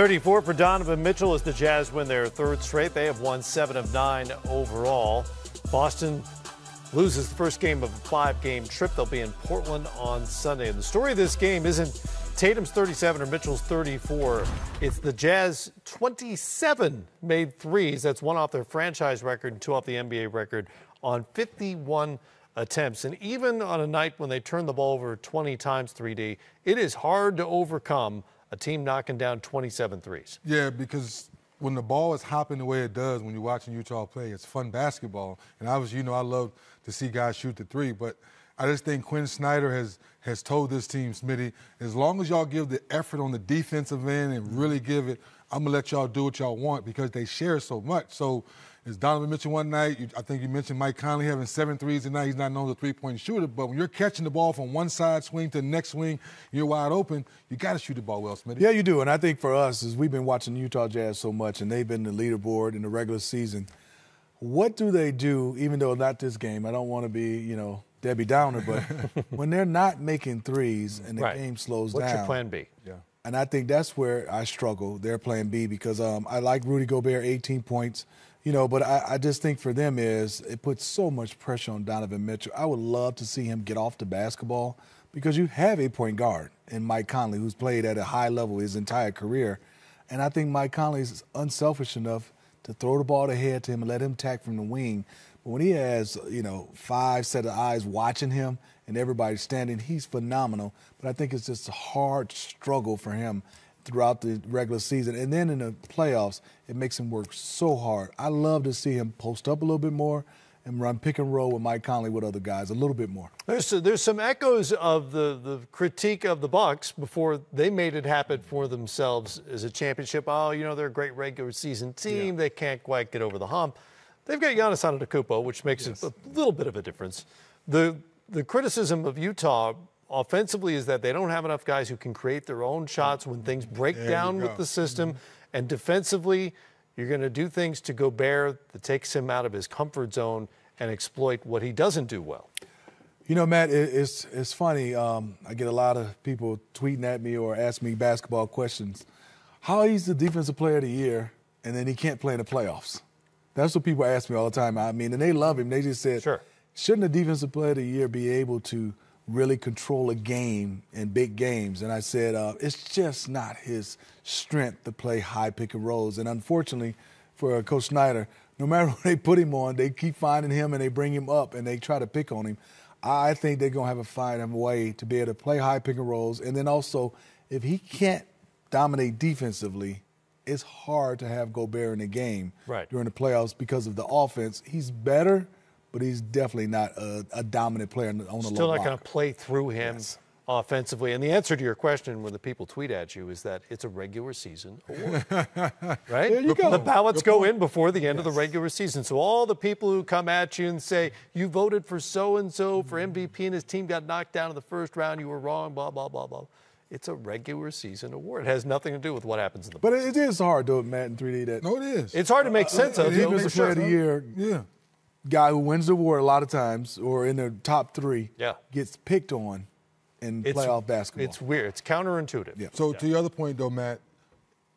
34 for Donovan Mitchell as the Jazz win their third straight. They have won 7 of 9 overall. Boston loses the first game of a 5-game trip. They'll be in Portland on Sunday. And the story of this game isn't Tatum's 37 or Mitchell's 34. It's the Jazz 27 made threes. That's one off their franchise record and two off the NBA record on 51 attempts. And even on a night when they turn the ball over 20 times, 3D, it is hard to overcome a team knocking down 27 threes. Yeah, because when the ball is hopping the way it does when you're watching Utah play, it's fun basketball. And obviously, you know, I love to see guys shoot the three, but I just think Quinn Snyder has told this team, Smitty, as long as y'all give the effort on the defensive end and really give it, I'm going to let y'all do what y'all want because they share so much. So it's Donovan Mitchell one night. I think you mentioned Mike Conley having 7 threes tonight. He's not known as a three-point shooter, but when you're catching the ball from one side swing to the next swing, you're wide open, you got to shoot the ball well, Smitty. Yeah, you do. And I think for us, is we've been watching the Utah Jazz so much, and they've been the leaderboard in the regular season. What do they do, even though not this game? I don't want to be, you know, Debbie Downer, but when they're not making threes and the game slows down. What's your plan B? Yeah. And I think that's where I struggle, their plan B, because I like Rudy Gobert, 18 points, you know, but I just think for them is it puts so much pressure on Donovan Mitchell. I would love to see him get off the basketball because you have a point guard in Mike Conley who's played at a high level his entire career. And I think Mike Conley is unselfish enough to throw the ball ahead to him and let him attack from the wing. But when he has, you know, 5 set of eyes watching him and everybody standing, he's phenomenal. But I think it's just a hard struggle for him throughout the regular season. And then in the playoffs, it makes him work so hard. I love to see him post up a little bit more and run pick and roll with Mike Conley with other guys a little bit more. There's some echoes of the critique of the Bucks before they made it happen for themselves as a championship. Oh, you know, they're a great regular season team. Yeah. They can't quite get over the hump. They've got Giannis Antetokounmpo, which makes a little bit of a difference. The criticism of Utah offensively is that they don't have enough guys who can create their own shots when things break down with the system. And defensively, you're going to do things to Gobert that takes him out of his comfort zone and exploit what he doesn't do well. You know, Matt, it's funny. I get a lot of people tweeting at me or asking me basketball questions. How he's the defensive player of the year, and then he can't play in the playoffs. That's what people ask me all the time. I mean, and they love him. They just said, shouldn't a defensive player of the year be able to really control a game in big games? And I said, it's just not his strength to play high pick and rolls. And unfortunately for Coach Snyder, no matter what they put him on, they keep finding him and they bring him up and they try to pick on him. I think they're going to have to find a way to be able to play high pick and rolls. And then also, if he can't dominate defensively, it's hard to have Gobert in the game during the playoffs because of the offense. He's better, but he's definitely not a dominant player on the low block. Still not going to play through him offensively. And the answer to your question when the people tweet at you is that it's a regular season award, right? There you go. The ballots go in before the end of the regular season. So all the people who come at you and say, you voted for so-and-so for MVP and his team got knocked down in the first round, you were wrong, blah, blah, blah, blah. It's a regular season award. It has nothing to do with what happens in the playoffs. But it is hard, though, Matt, in 3D. No, it is. It's hard to make sense of. Defensive player of the year, guy who wins the award a lot of times or in the top 3 gets picked on in playoff basketball. It's weird. It's counterintuitive. Yeah. So to your other point, though, Matt,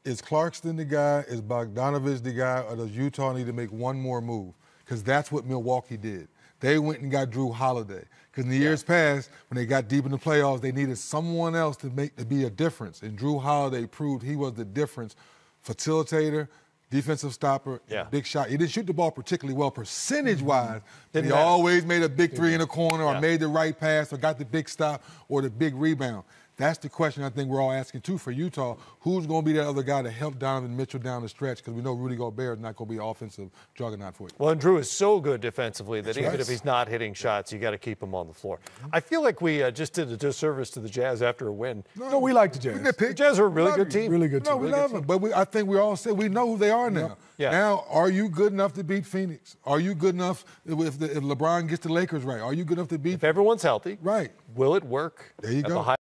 is Clarkston the guy? Is Bogdanovic the guy? Or does Utah need to make one more move? Because that's what Milwaukee did. They went and got Drew Holiday. Because in the years past, when they got deep in the playoffs, they needed someone else to be a difference. And Drew Holiday proved he was the difference. Facilitator, defensive stopper, big shot. He didn't shoot the ball particularly well percentage-wise, but he always made a big three in the corner or made the right pass or got the big stop or the big rebound. That's the question I think we're all asking, too, for Utah. Who's going to be that other guy to help Donovan Mitchell down the stretch? Because we know Rudy Gobert is not going to be an offensive juggernaut for you. Well, and Drew is so good defensively that even if he's not hitting shots, you got to keep him on the floor. I feel like we just did a disservice to the Jazz after a win. No, we like the Jazz. The Jazz are a really good team. Really good team. No, we love them. But I think we all said we know who they are now. Yeah. Now, are you good enough to beat Phoenix? Are you good enough if LeBron gets the Lakers right? Are you good enough to beat? If everyone's healthy. Right. Will it work? There you go.